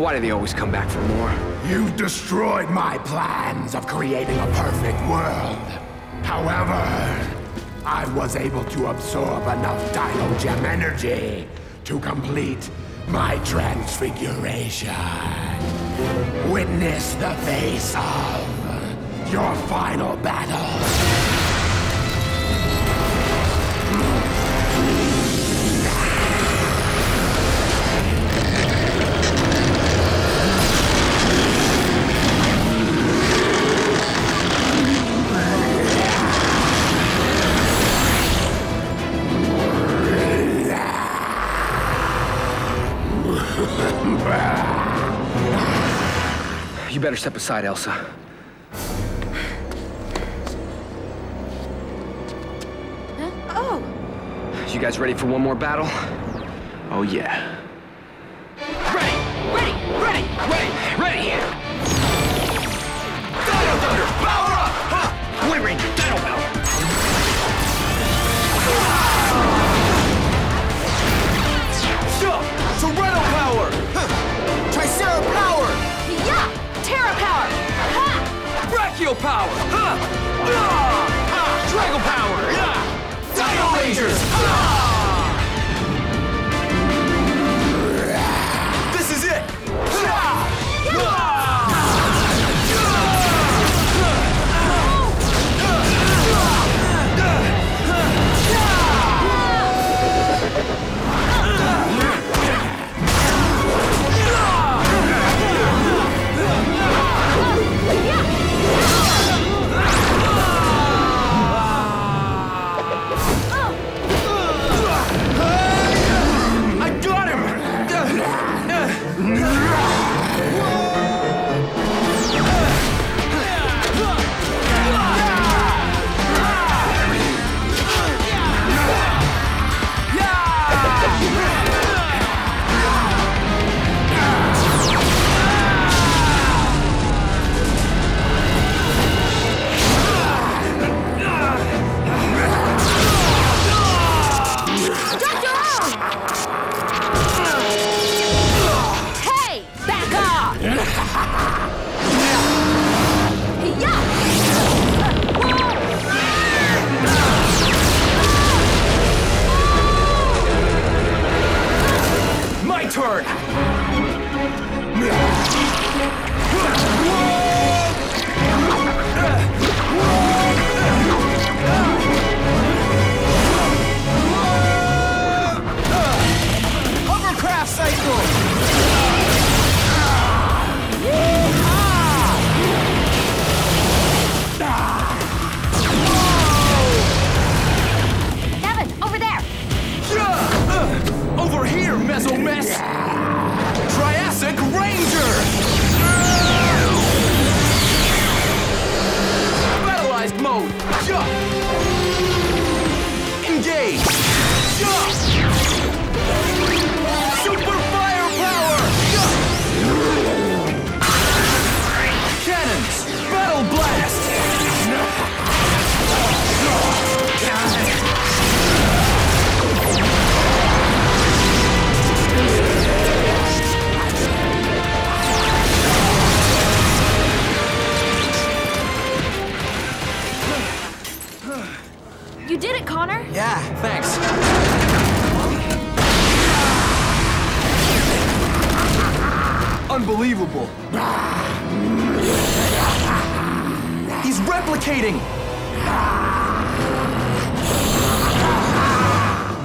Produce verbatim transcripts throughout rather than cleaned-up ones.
Why do they always come back for more? You've destroyed my plans of creating a perfect world. However, I was able to absorb enough Dino Gem energy to complete my transfiguration. Witness the face of your final battle. You better step aside, Elsa. Huh? Oh! You guys ready for one more battle? Oh, yeah. Ready! Ready! Ready! Ready! Ready! Dino Thunder! Power up! Huh? Wind Ranger! Dino Power! Sereno Power! Huh. Tricera Power! Terra Power! Ha! Brachio Power! Ha! Ah! Ha! Dragon Power! Ha! Dino Rangers! Ha! This is it! Ha! Ha!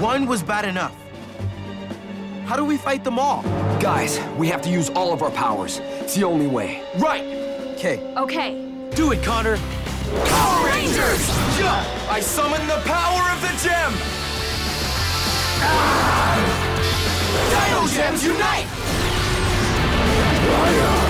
One was bad enough. How do we fight them all? Guys, we have to use all of our powers. It's the only way. Right! Okay. Okay. Do it, Connor. Power Rangers! Yeah. I summon the power of the gem! Ah. Dino Gems unite!